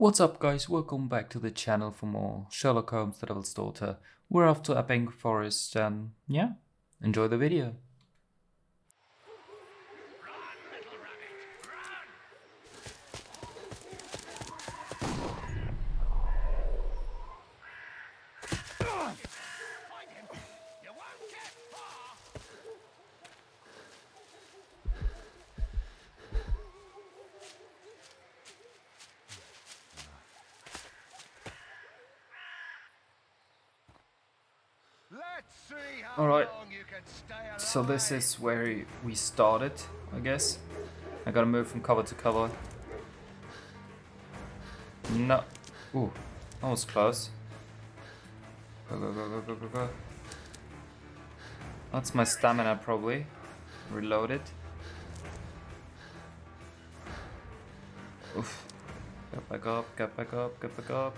What's up guys, welcome back to the channel for more Sherlock Holmes: The Devil's Daughter. We're off to Epping Forest and yeah, enjoy the video. Alright, so this is where we started, I guess. I gotta move from cover to cover. No. Ooh, that was close. Go, go, go, go, go, go, go. That's my stamina, probably. Reload it. Oof. Get back up, get back up, get back up.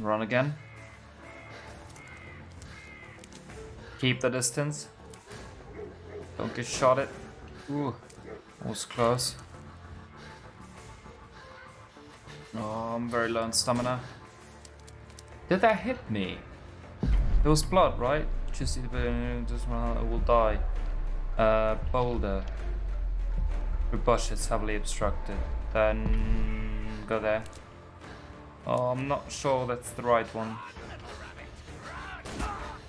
Run again. Keep the distance. Don't get shot at. Ooh, that was close. Oh, I'm very low on stamina. Did that hit me? There was blood, right? Just run out, I will die. Boulder. The bush is heavily obstructed. Then go there. Oh, I'm not sure that's the right one.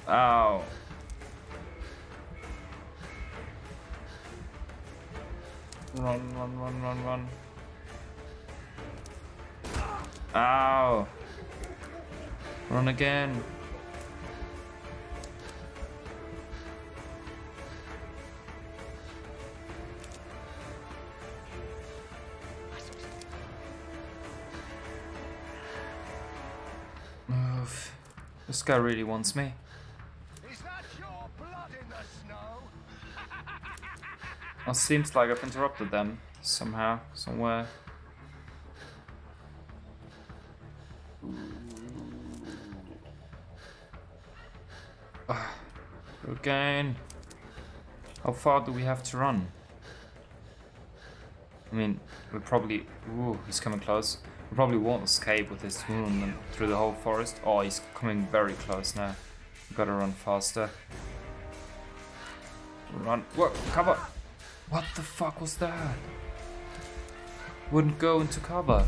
Ow. Run, run, run, run, run. Ow. Run again. Oof. This guy really wants me. It seems like I've interrupted them somehow, somewhere. Again. How far do we have to run? I mean, we probably... Ooh, he's coming close. We probably won't escape with this wound through the whole forest. Oh, he's coming very close now. We've got to run faster. Run. Whoa, cover! What the fuck was that? Wouldn't go into cover.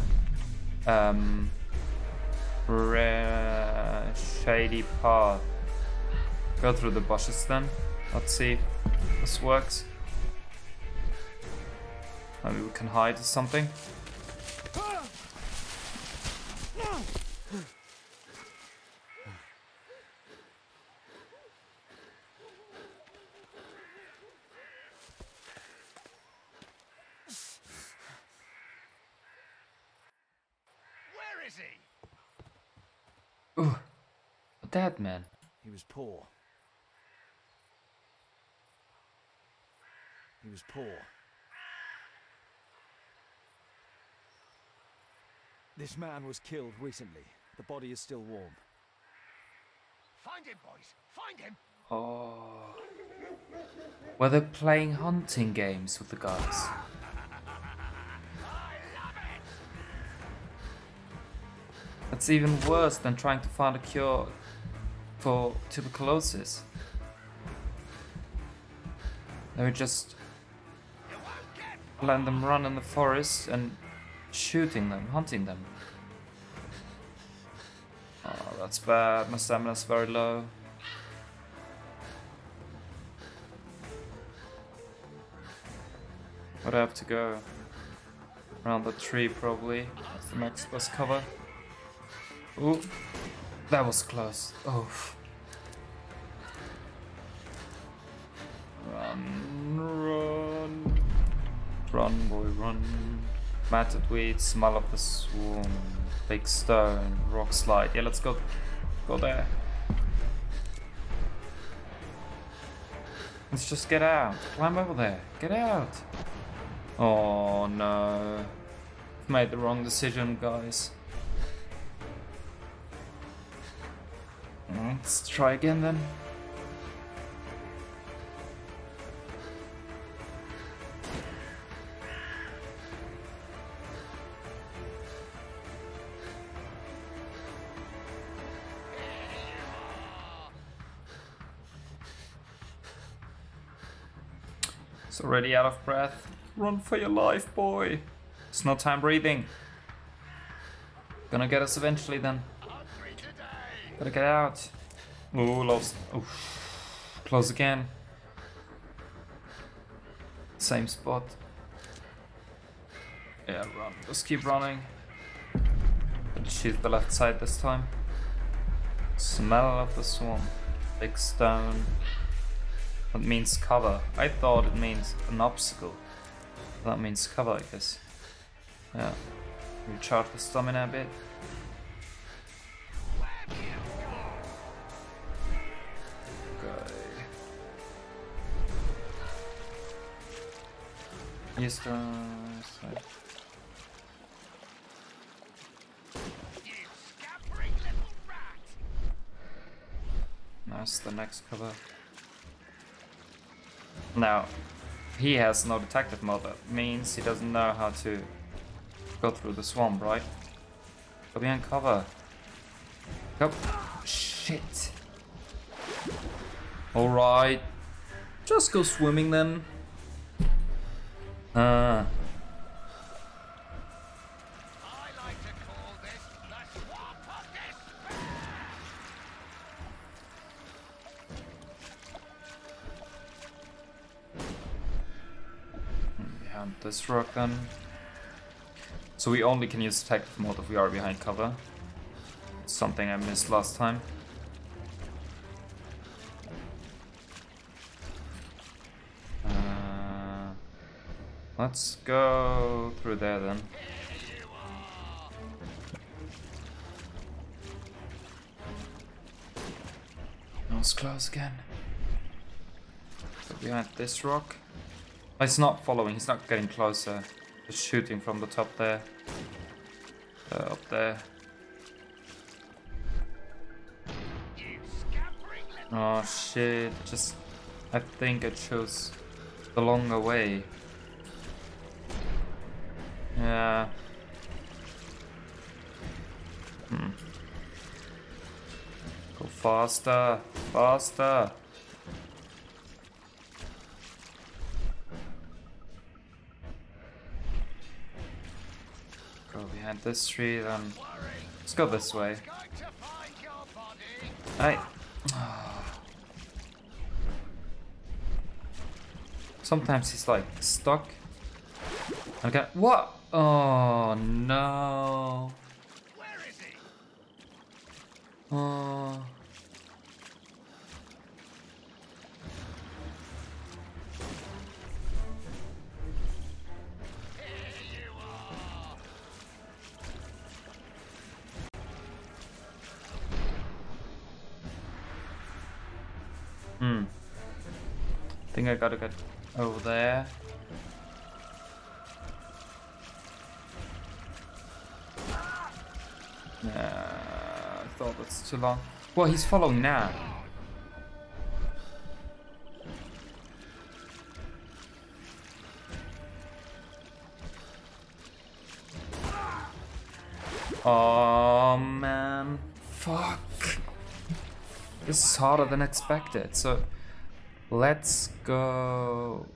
Shady path. Go through the bushes then. Let's see if this works. Maybe we can hide or something. Ooh, a dead man. He was poor. He was poor. This man was killed recently. The body is still warm. Find him, boys. Find him. Oh. Were they playing hunting games with the guys? That's even worse than trying to find a cure for tuberculosis. They would just let them run in the forest and shooting them, hunting them. Oh, that's bad. My stamina's very low. Where do I have to go? Around the tree, probably. That's the next best cover. Oh, that was close. Oh. Run, run. Run, boy, run. Matted weeds, smell of the swarm. Big stone, rock slide. Yeah, let's go. Go there. Let's just get out. Climb over there. Get out. Oh, no. I've made the wrong decision, guys. Let's try again then. He's already out of breath. Run for your life, boy. It's no time breathing. Gonna get us eventually then. Gotta get out. Ooh, lost. Oof. Close again. Same spot. Yeah, run. Just keep running. Shoot the left side this time. Smell of the swamp. Big stone. That means cover. I thought it means an obstacle. That means cover, I guess. Yeah. Recharge the stamina a bit. Okay. Use the side. Nice, the next cover. Now, he has no detective mode. That means he doesn't know how to go through the swamp, right? Go behind cover. Go. Shit. Alright. Just go swimming then. This rock then. So we only can use detective mode if we are behind cover. Something I missed last time. Let's go through there then. Let's close again. So behind this rock. He's not following, he's not getting closer. Just shooting from the top there. Up there. Oh shit, just... I think I chose the longer way. Yeah. Go faster, faster. Behind this tree, then let's go this way. Hey, sometimes he's like stuck. Okay, what? Oh no! Where is he? Oh. I think I gotta get over there. Nah, I thought that's too long. Well, he's following now. Oh man, fuck. This is harder than expected, so... Let's go.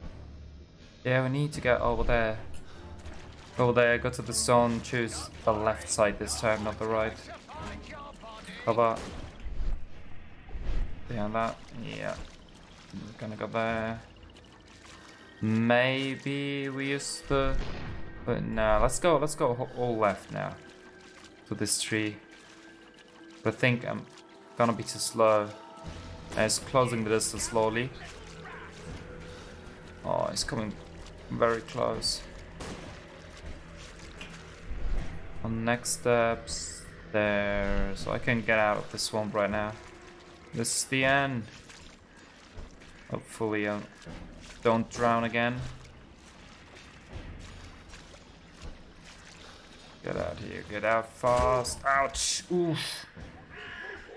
Yeah, we need to get over there. Over there, go to the zone, choose the left side this time, not the right. Cover. Behind that, yeah. We're gonna go there. Maybe we use the... But no, let's go all left now. To this tree. But I think I'm gonna be too slow. He's closing the distance slowly. Oh, he's coming very close. On next steps there, so I can get out of the swamp right now. This is the end. Hopefully I don't drown again. Get out here, get out fast. Ouch! Oof.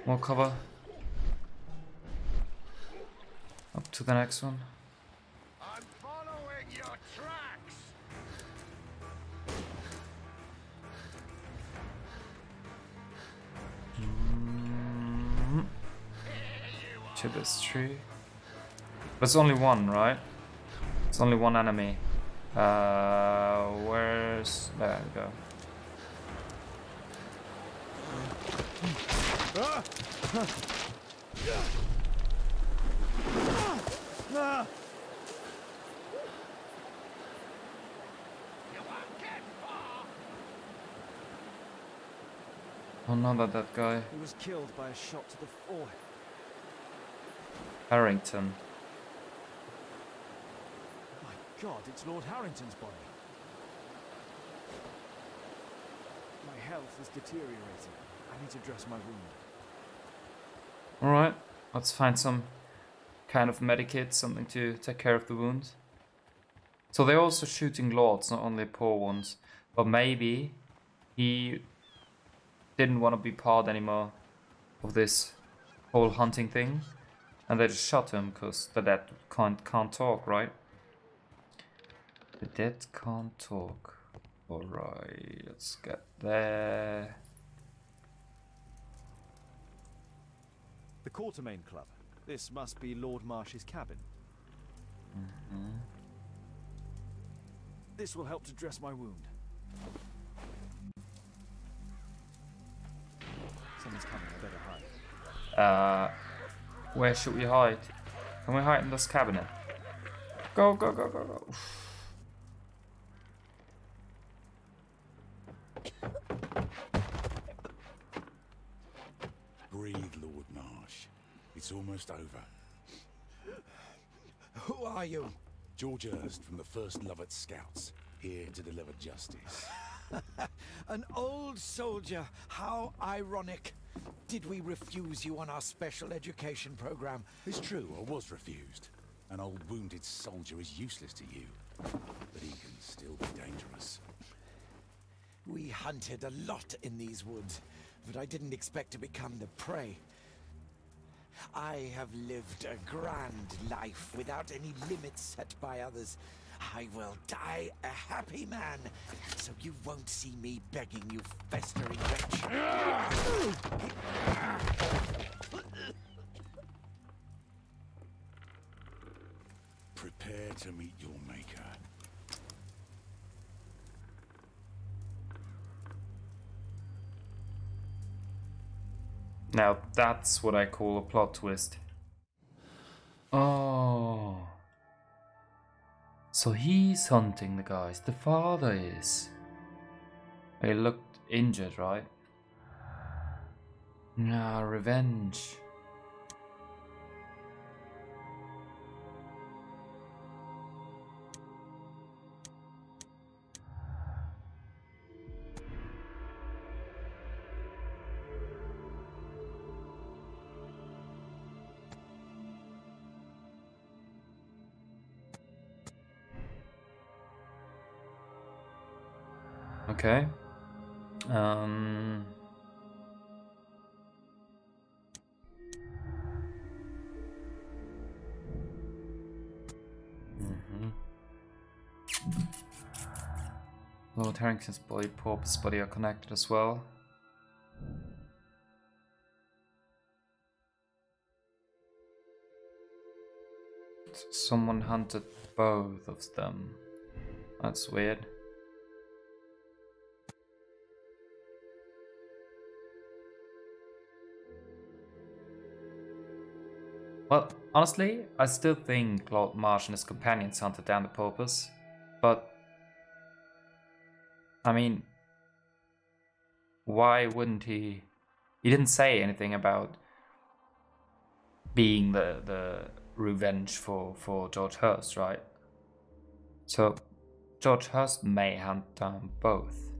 More cover. Up to the next one. I'm following your tracks. To this tree. There's only one, right? It's only one enemy. Where's... there we go. Oh, not that that guy. He was killed by a shot to the forehead. Harrington. My God, it's Lord Harrington's body. My health is deteriorating. I need to dress my wound. Alright, let's find some kind of medikit, something to take care of the wound. So they're also shooting lords, not only poor ones. But maybe he didn't want to be part anymore of this whole hunting thing. And they just shot him, because the dead can't talk, right? The dead can't talk. Alright, let's get there. The Quatermain Club. This must be Lord Marsh's cabin. Mm-hmm. This will help to dress my wound. Someone's coming, I better hide. Where should we hide? Can we hide in this cabinet? Go, go, go, go, go. Breathe, Lord Marsh. It's almost over. Who are you? George Hurst from the First Lovat Scouts, here to deliver justice. An old soldier, how ironic. Did we refuse you on our special education program? It's true, I was refused. An old wounded soldier is useless to you, but he can still be dangerous. We hunted a lot in these woods, but I didn't expect to become the prey. I have lived a grand life without any limits set by others. I will die a happy man, so you won't see me begging you, festering wretch. Prepare to meet your maker. Now that's what I call a plot twist. Oh. So he's hunting the guys, the father is. He looked injured, right? Nah, revenge. Okay. Lord Harrington's body, Pauper's body are connected as well. Someone hunted both of them. That's weird. Well, honestly, I still think Lord Marsh and his companions hunted down the Paupers, but I mean, why wouldn't he? He didn't say anything about being the revenge for George Hurst, right? So George Hurst may hunt down both.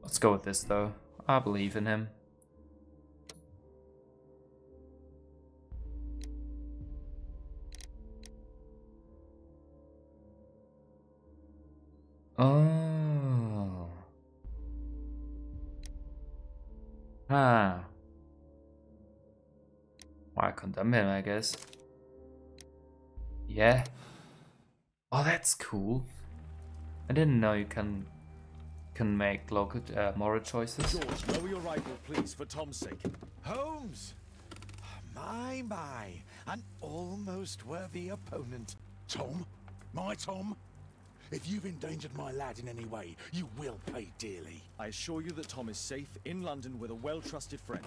Let's go with this though. I believe in him. Oh. Ah. Well, I condemn him, I guess. Yeah. Oh, that's cool. I didn't know you can make local moral choices. George, lower your rifle, please, for Tom's sake. Holmes! My, my, an almost worthy opponent. Tom? My Tom? If you've endangered my lad in any way, you will pay dearly. I assure you that Tom is safe in London with a well-trusted friend.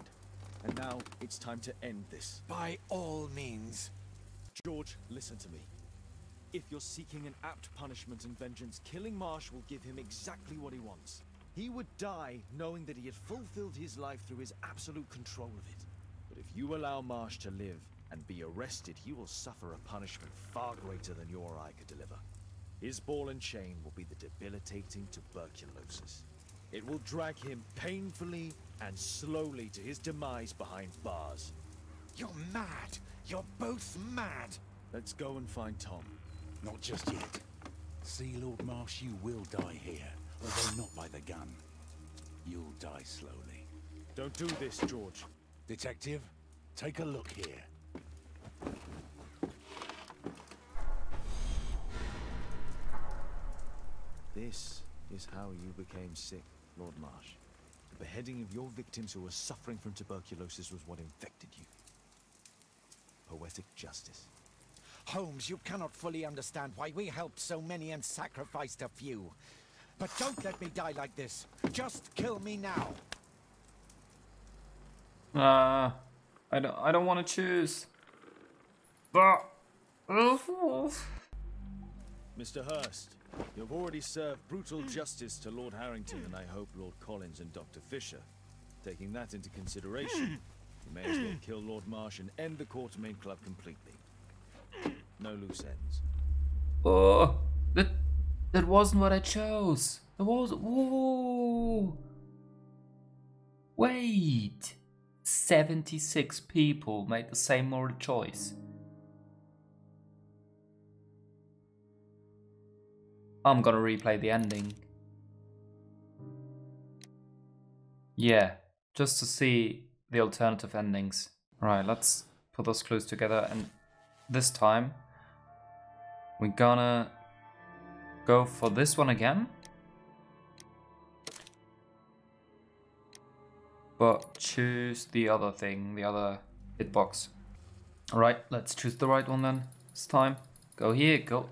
And now it's time to end this. By all means. George, listen to me. If you're seeking an apt punishment and vengeance, killing Marsh will give him exactly what he wants. He would die knowing that he had fulfilled his life through his absolute control of it. But if you allow Marsh to live and be arrested, he will suffer a punishment far greater than you or I could deliver. His ball and chain will be the debilitating tuberculosis. It will drag him painfully and slowly to his demise behind bars. You're mad! You're both mad! Let's go and find Tom. Not just yet. See, Lord Marsh, you will die here, although not by the gun. You'll die slowly. Don't do this, George. Detective, take a look here. This is how you became sick, Lord Marsh. The beheading of your victims who were suffering from tuberculosis was what infected you. Poetic justice. Holmes, you cannot fully understand why we helped so many and sacrificed a few. But don't let me die like this. Just kill me now. I don't want to choose. But Mr. Hurst, you've already served brutal justice to Lord Harrington and I hope Lord Collins and Dr. Fisher. Taking that into consideration, you may as well kill Lord Marsh and end the Quatermain Club completely. No loose ends. Oh, that wasn't what I chose. It was. Whoa. Wait. 76 people made the same moral choice. I'm gonna replay the ending. Yeah, just to see the alternative endings. Right, let's put those clues together, and this time we're gonna go for this one again. But choose the other thing, the other hitbox. Alright, let's choose the right one then. This time. Go here, go.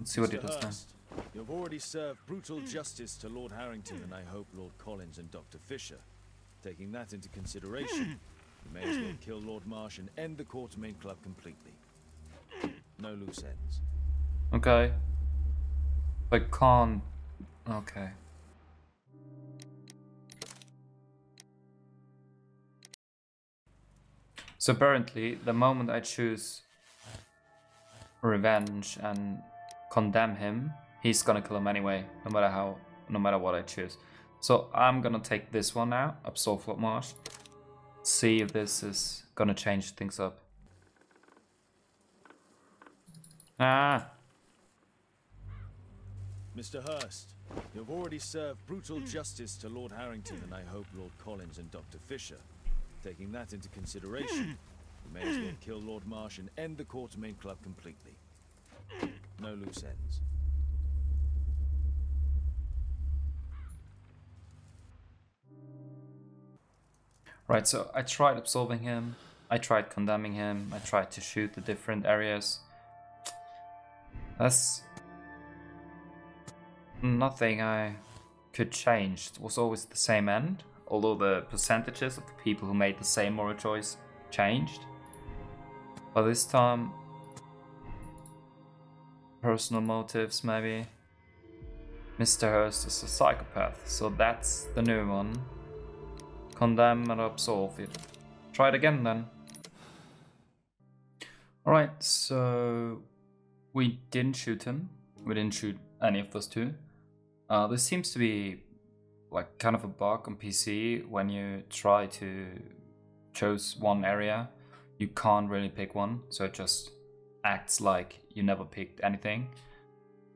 Let's see what it does now. You've already served brutal justice to Lord Harrington and I hope Lord Collins and Dr. Fisher. Taking that into consideration, you may as well kill Lord Marsh and end the Quatermain Club completely. No loose ends. Okay. I can't. Okay. So apparently, the moment I choose revenge and condemn him, he's gonna kill him anyway, no matter how, no matter what I choose. So I'm gonna take this one now, absolve Lord Marsh. See if this is gonna change things up. Ah. Mr. Hurst, you've already served brutal justice to Lord Harrington and I hope Lord Collins and Dr. Fisher. Taking that into consideration, you may as well kill Lord Marsh and end the Quatermain Club completely. No loose ends. Right, so I tried absolving him, I tried condemning him, I tried to shoot the different areas. That's nothing I could change. It was always the same end. Although the percentages of the people who made the same moral choice changed. But this time, personal motives maybe. Mr. Hurst is a psychopath, so that's the new one. Condemn and absolve it. Try it again then. Alright, so we didn't shoot him. We didn't shoot any of those two. This seems to be like kind of a bug on PC. When you try to choose one area, you can't really pick one, so it just acts like you never picked anything.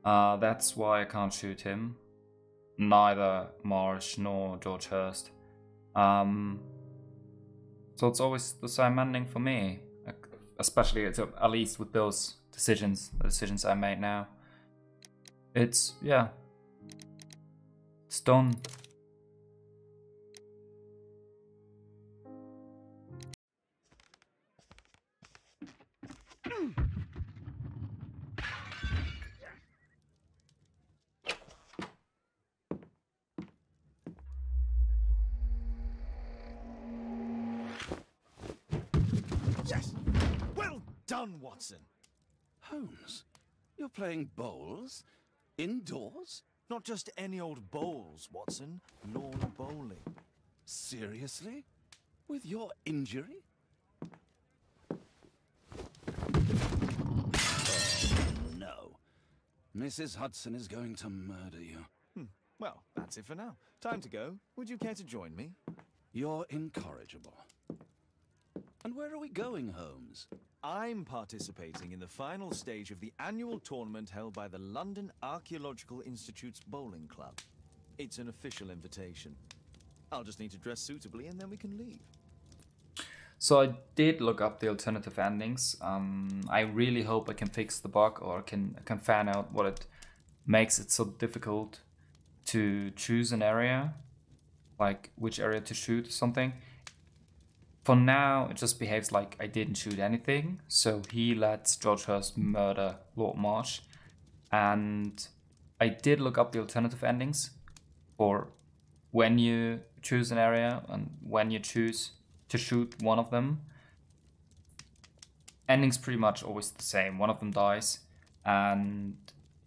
That's why I can't shoot him, neither Marsh nor George Hurst. So it's always the same ending for me, especially at least with those decisions, the decisions I made now. It's, yeah, it's done. done, Watson. Holmes, you're playing bowls? Indoors? Not just any old bowls, Watson. Lawn bowling. Seriously? With your injury? Oh, no. Mrs. Hudson is going to murder you. Well, that's it for now. Time to go. Would you care to join me? You're incorrigible. And where are we going, Holmes? I'm participating in the final stage of the annual tournament held by the London Archaeological Institute's bowling club. It's an official invitation. I'll just need to dress suitably and then we can leave. So I did look up the alternative endings. I really hope I can fix the bug or can fan out what it makes it so difficult to choose an area, like which area to shoot or something. For now, it just behaves like I didn't shoot anything. So he lets George Hurst murder Lord Marsh. And I did look up the alternative endings for when you choose an area and when you choose to shoot one of them. Ending's pretty much always the same. One of them dies and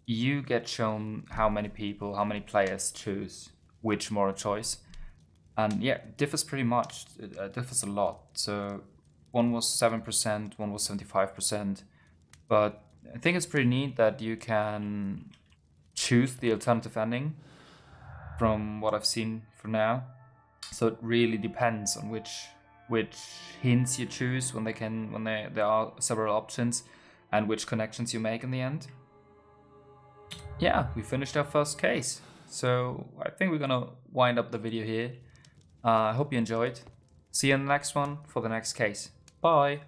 you get shown how many people, how many players choose which moral choice. And yeah, it differs pretty much. It differs a lot. So one was 7%, one was 75%. But I think it's pretty neat that you can choose the alternative ending from what I've seen for now. So it really depends on which hints you choose when they can there are several options and which connections you make in the end. Yeah, we finished our first case. So I think we're gonna wind up the video here. I hope you enjoyed. See you in the next one for the next case. Bye!